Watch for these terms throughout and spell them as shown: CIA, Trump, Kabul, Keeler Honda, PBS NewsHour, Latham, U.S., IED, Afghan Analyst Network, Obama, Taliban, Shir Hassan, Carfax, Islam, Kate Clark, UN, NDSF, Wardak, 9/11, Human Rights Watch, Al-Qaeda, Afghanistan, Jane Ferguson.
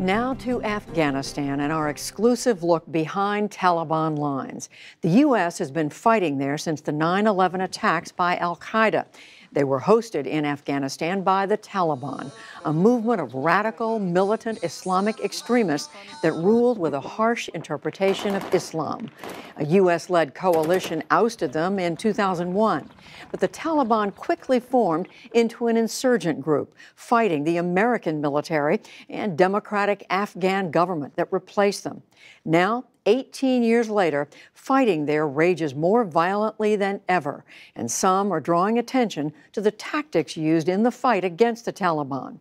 Now to Afghanistan and our exclusive look behind Taliban lines. The U.S. has been fighting there since the 9/11 attacks by Al-Qaeda. They were hosted in Afghanistan by the Taliban, a movement of radical, militant Islamic extremists that ruled with a harsh interpretation of Islam. A U.S.-led coalition ousted them in 2001, but the Taliban quickly formed into an insurgent group, fighting the American military and democratic Afghan government that replaced them. Now, 18 years later, fighting there rages more violently than ever, and some are drawing attention to the tactics used in the fight against the Taliban.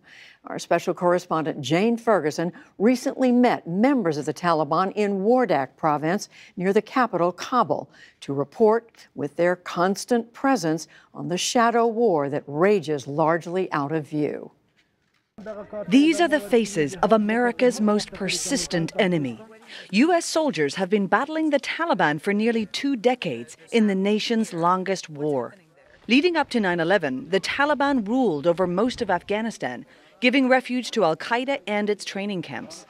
Our special correspondent Jane Ferguson recently met members of the Taliban in Wardak province near the capital, Kabul, to report with their constant presence on the shadow war that rages largely out of view. These are the faces of America's most persistent enemy. U.S. soldiers have been battling the Taliban for nearly 2 decades in the nation's longest war. Leading up to 9/11, the Taliban ruled over most of Afghanistan, giving refuge to Al-Qaeda and its training camps.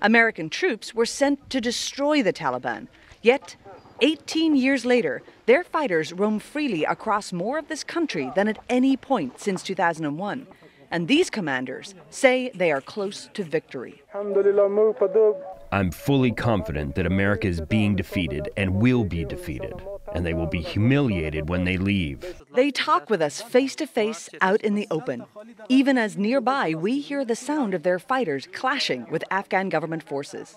American troops were sent to destroy the Taliban. Yet, 18 years later, their fighters roam freely across more of this country than at any point since 2001. And these commanders say they are close to victory. I'm fully confident that America is being defeated and will be defeated, and they will be humiliated when they leave. They talk with us face to face out in the open, even as nearby we hear the sound of their fighters clashing with Afghan government forces.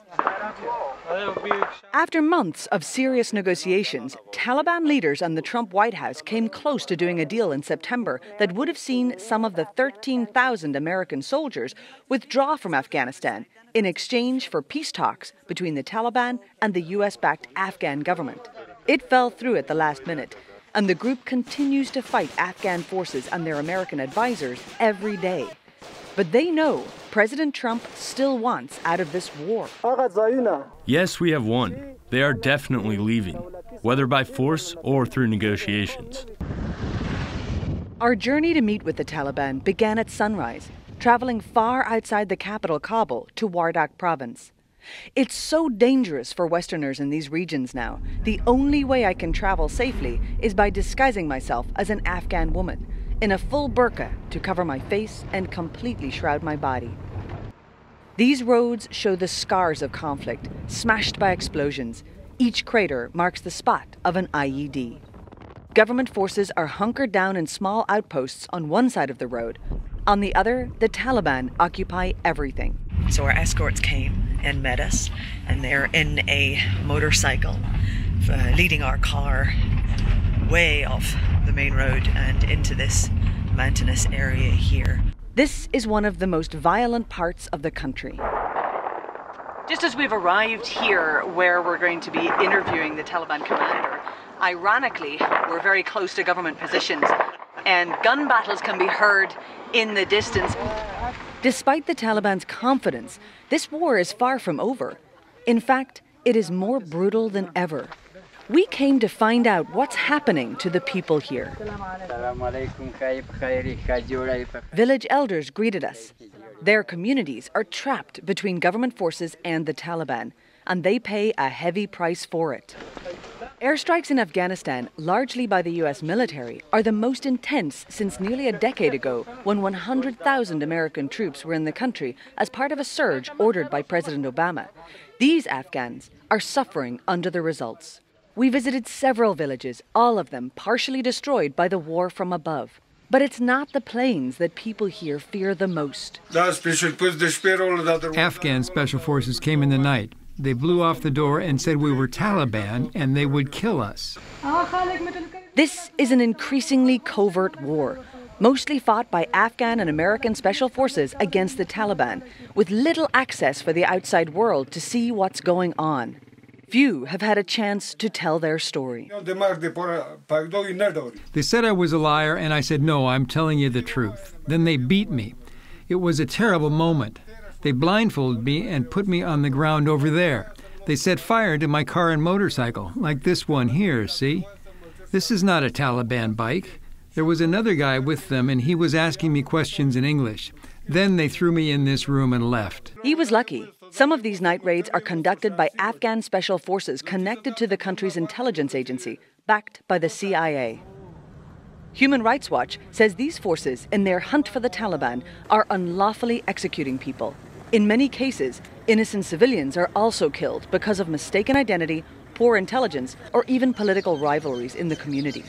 After months of serious negotiations, Taliban leaders and the Trump White House came close to doing a deal in September that would have seen some of the 13,000 American soldiers withdraw from Afghanistan in exchange for peace talks between the Taliban and the U.S.-backed Afghan government. It fell through at the last minute, and the group continues to fight Afghan forces and their American advisors every day. But they know President Trump still wants out of this war. Yes, we have won. They are definitely leaving, whether by force or through negotiations. Our journey to meet with the Taliban began at sunrise, traveling far outside the capital, Kabul, to Wardak province. It's so dangerous for Westerners in these regions now. The only way I can travel safely is by disguising myself as an Afghan woman, in a full burqa to cover my face and completely shroud my body. These roads show the scars of conflict, smashed by explosions. Each crater marks the spot of an IED. Government forces are hunkered down in small outposts on one side of the road. On the other, the Taliban occupy everything. So our escorts came and met us, and they're in a motorcycle, leading our car way off the main road and into this mountainous area here. This is one of the most violent parts of the country. Just as we've arrived here where we're going to be interviewing the Taliban commander, ironically, we're very close to government positions and gun battles can be heard in the distance. Despite the Taliban's confidence, this war is far from over. In fact, it is more brutal than ever. We came to find out what's happening to the people here. Village elders greeted us. Their communities are trapped between government forces and the Taliban, and they pay a heavy price for it. Airstrikes in Afghanistan, largely by the U.S. military, are the most intense since nearly a decade ago, when 100,000 American troops were in the country as part of a surge ordered by President Obama. These Afghans are suffering under the results. We visited several villages, all of them partially destroyed by the war from above. But it's not the planes that people here fear the most. Afghan special forces came in the night. They blew off the door and said we were Taliban and they would kill us. This is an increasingly covert war, mostly fought by Afghan and American special forces against the Taliban, with little access for the outside world to see what's going on. Few have had a chance to tell their story. They said I was a liar, and I said, no, I'm telling you the truth. Then they beat me. It was a terrible moment. They blindfolded me and put me on the ground over there. They set fire to my car and motorcycle, like this one here, see? This is not a Taliban bike. There was another guy with them, and he was asking me questions in English. Then they threw me in this room and left. He was lucky. Some of these night raids are conducted by Afghan special forces connected to the country's intelligence agency, backed by the CIA. Human Rights Watch says these forces, in their hunt for the Taliban, are unlawfully executing people. In many cases, innocent civilians are also killed because of mistaken identity, poor intelligence, or even political rivalries in the community.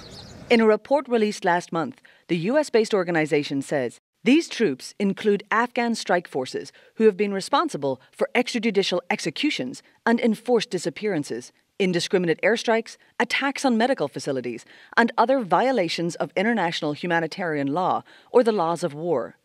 In a report released last month, the US-based organization says these troops include Afghan strike forces who have been responsible for extrajudicial executions and enforced disappearances, indiscriminate airstrikes, attacks on medical facilities, and other violations of international humanitarian law or the laws of war.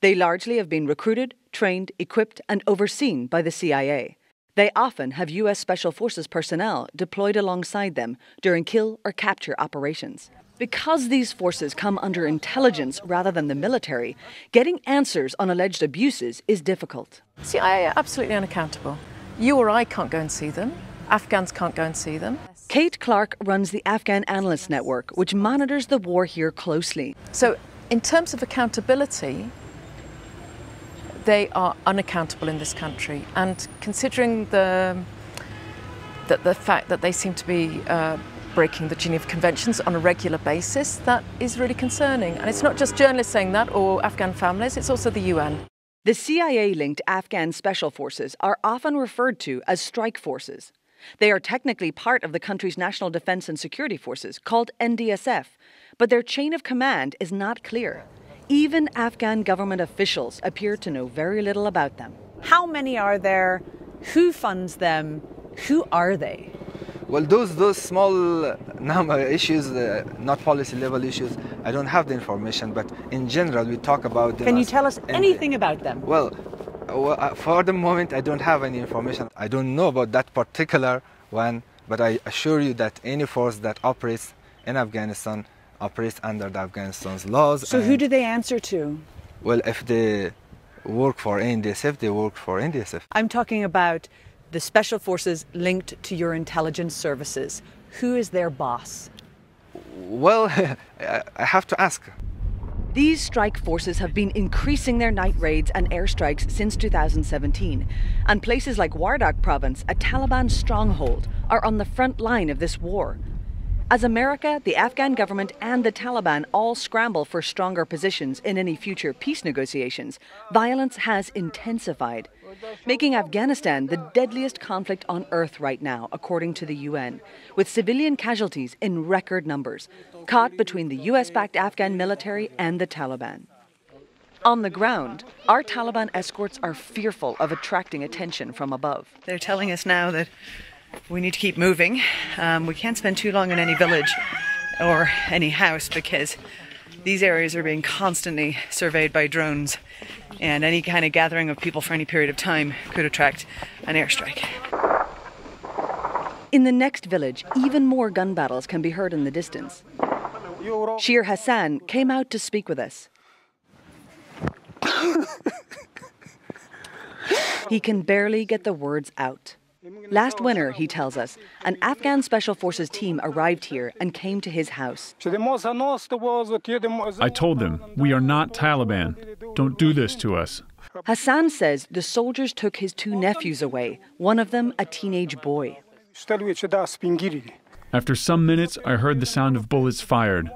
They largely have been recruited, trained, equipped, and overseen by the CIA. They often have U.S. Special Forces personnel deployed alongside them during kill or capture operations. Because these forces come under intelligence rather than the military, getting answers on alleged abuses is difficult. CIA are absolutely unaccountable. You or I can't go and see them. Afghans can't go and see them. Kate Clark runs the Afghan Analyst Network, which monitors the war here closely. So in terms of accountability, they are unaccountable in this country, and considering the fact that they seem to be breaking the Geneva Conventions on a regular basis, that is really concerning. And it's not just journalists saying that or Afghan families, it's also the UN. The CIA-linked Afghan special forces are often referred to as strike forces. They are technically part of the country's National Defense and Security Forces, called NDSF, but their chain of command is not clear. Even Afghan government officials appear to know very little about them. How many are there? Who funds them? Who are they? Well, those small number issues, not policy level issues, I don't have the information, but in general we talk about them. Can you tell us anything about them? Well, for the moment I don't have any information. I don't know about that particular one, but I assure you that any force that operates in Afghanistan operates under the Afghanistan's laws. So who do they answer to? Well, if they work for NDSF, they work for NDSF. I'm talking about the special forces linked to your intelligence services. Who is their boss? Well, I have to ask. These strike forces have been increasing their night raids and airstrikes since 2017, and places like Wardak province, a Taliban stronghold, are on the front line of this war. As America, the Afghan government and the Taliban all scramble for stronger positions in any future peace negotiations, violence has intensified, making Afghanistan the deadliest conflict on earth right now, according to the UN, with civilian casualties in record numbers, caught between the US-backed Afghan military and the Taliban. On the ground, our Taliban escorts are fearful of attracting attention from above. They're telling us now that we need to keep moving. We can't spend too long in any village or any house because these areas are being constantly surveyed by drones, and any kind of gathering of people for any period of time could attract an airstrike. In the next village, even more gun battles can be heard in the distance. Shir Hassan came out to speak with us. He can barely get the words out. Last winter, he tells us, an Afghan Special Forces team arrived here and came to his house. I told them, we are not Taliban. Don't do this to us. Hassan says the soldiers took his two nephews away, one of them a teenage boy. After some minutes, I heard the sound of bullets fired.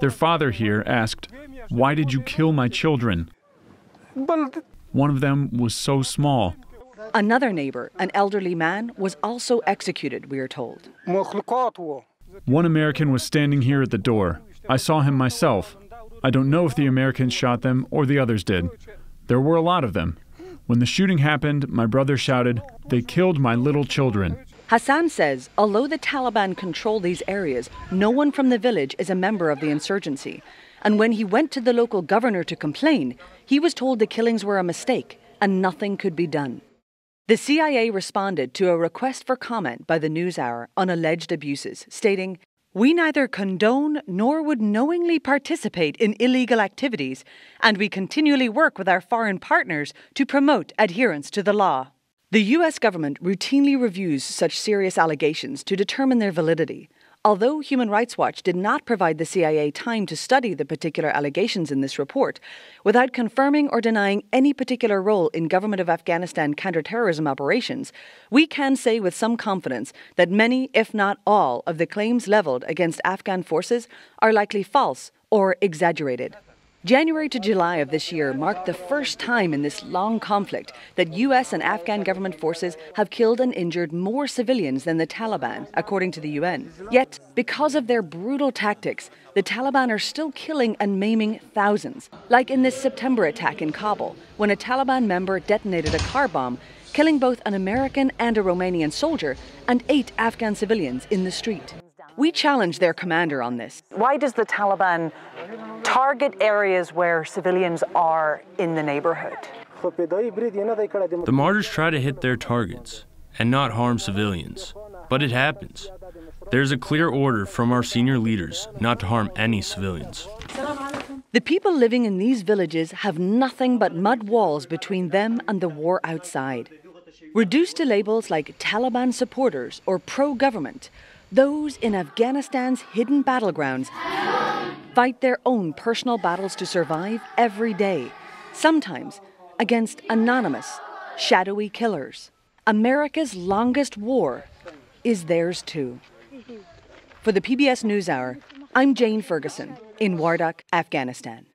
Their father here asked, "Why did you kill my children?" One of them was so small. Another neighbor, an elderly man, was also executed, we are told. One American was standing here at the door. I saw him myself. I don't know if the Americans shot them or the others did. There were a lot of them. When the shooting happened, my brother shouted, "They killed my little children." Hassan says, although the Taliban control these areas, no one from the village is a member of the insurgency. And when he went to the local governor to complain, he was told the killings were a mistake and nothing could be done. The CIA responded to a request for comment by the NewsHour on alleged abuses, stating, "We neither condone nor would knowingly participate in illegal activities, and we continually work with our foreign partners to promote adherence to the law." The U.S. government routinely reviews such serious allegations to determine their validity, Although Human Rights Watch did not provide the CIA time to study the particular allegations in this report, without confirming or denying any particular role in government of Afghanistan counterterrorism operations, we can say with some confidence that many, if not all, of the claims leveled against Afghan forces are likely false or exaggerated. January to July of this year marked the first time in this long conflict that U.S. and Afghan government forces have killed and injured more civilians than the Taliban, according to the UN. Yet, because of their brutal tactics, the Taliban are still killing and maiming thousands. Like in this September attack in Kabul, when a Taliban member detonated a car bomb, killing both an American and a Romanian soldier and 8 Afghan civilians in the street. We challenged their commander on this. Why does the Taliban target areas where civilians are in the neighborhood? The martyrs try to hit their targets and not harm civilians, but it happens. There's a clear order from our senior leaders not to harm any civilians. The people living in these villages have nothing but mud walls between them and the war outside. Reduced to labels like Taliban supporters or pro-government, those in Afghanistan's hidden battlegrounds fight their own personal battles to survive every day, sometimes against anonymous, shadowy killers. America's longest war is theirs too. For the PBS NewsHour, I'm Jane Ferguson in Wardak, Afghanistan.